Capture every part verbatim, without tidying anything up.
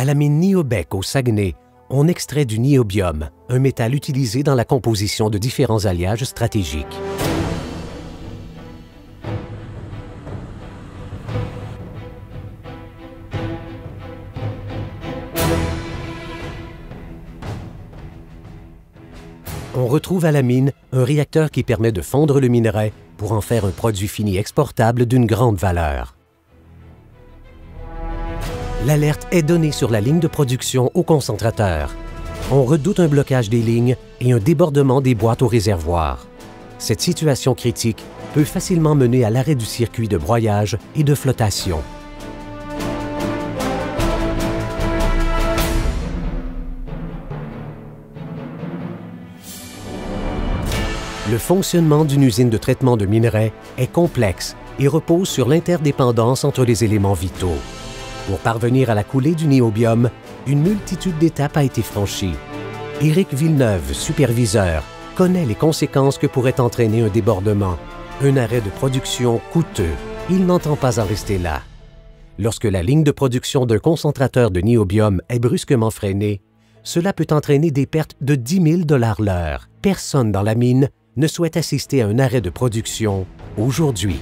À la mine Niobec au Saguenay, on extrait du niobium, un métal utilisé dans la composition de différents alliages stratégiques. On retrouve à la mine un réacteur qui permet de fondre le minerai pour en faire un produit fini exportable d'une grande valeur. L'alerte est donnée sur la ligne de production au concentrateur. On redoute un blocage des lignes et un débordement des boîtes au réservoir. Cette situation critique peut facilement mener à l'arrêt du circuit de broyage et de flottation. Le fonctionnement d'une usine de traitement de minerais est complexe et repose sur l'interdépendance entre les éléments vitaux. Pour parvenir à la coulée du niobium, une multitude d'étapes a été franchie. Éric Villeneuve, superviseur, connaît les conséquences que pourrait entraîner un débordement. Un arrêt de production coûteux. Il n'entend pas en rester là. Lorsque la ligne de production d'un concentrateur de niobium est brusquement freinée, cela peut entraîner des pertes de dix mille dollars l'heure. Personne dans la mine ne souhaite assister à un arrêt de production aujourd'hui.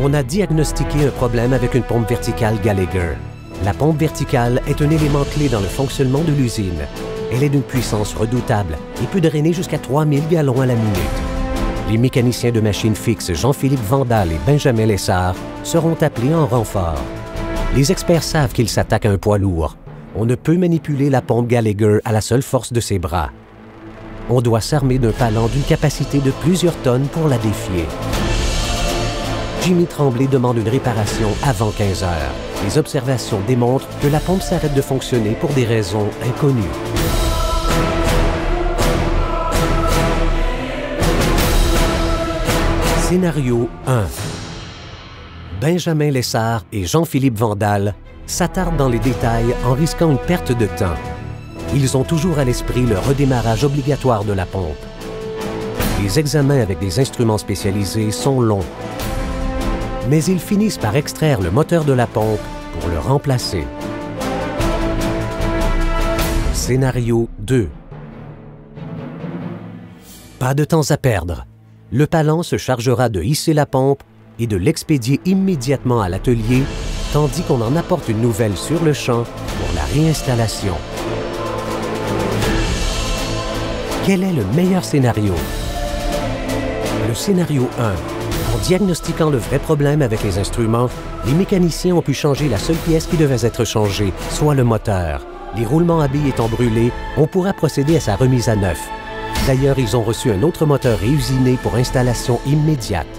On a diagnostiqué un problème avec une pompe verticale Galigher. La pompe verticale est un élément clé dans le fonctionnement de l'usine. Elle est d'une puissance redoutable et peut drainer jusqu'à trois mille gallons à la minute. Les mécaniciens de machines fixes Jean-Philippe Vandal et Benjamin Lessard seront appelés en renfort. Les experts savent qu'ils s'attaquent à un poids lourd. On ne peut manipuler la pompe Galigher à la seule force de ses bras. On doit s'armer d'un palan d'une capacité de plusieurs tonnes pour la défier. Jimmy Tremblay demande une réparation avant quinze heures. Les observations démontrent que la pompe s'arrête de fonctionner pour des raisons inconnues. Scénario un. Benjamin Lessard et Jean-Philippe Vandal s'attardent dans les détails en risquant une perte de temps. Ils ont toujours à l'esprit le redémarrage obligatoire de la pompe. Les examens avec des instruments spécialisés sont longs. Mais ils finissent par extraire le moteur de la pompe pour le remplacer. Scénario deux. Pas de temps à perdre. Le palan se chargera de hisser la pompe et de l'expédier immédiatement à l'atelier, tandis qu'on en apporte une nouvelle sur le champ pour la réinstallation. Quel est le meilleur scénario? Le scénario un. En diagnostiquant le vrai problème avec les instruments, les mécaniciens ont pu changer la seule pièce qui devait être changée, soit le moteur. Les roulements à billes étant brûlés, on pourra procéder à sa remise à neuf. D'ailleurs, ils ont reçu un autre moteur réusiné pour installation immédiate.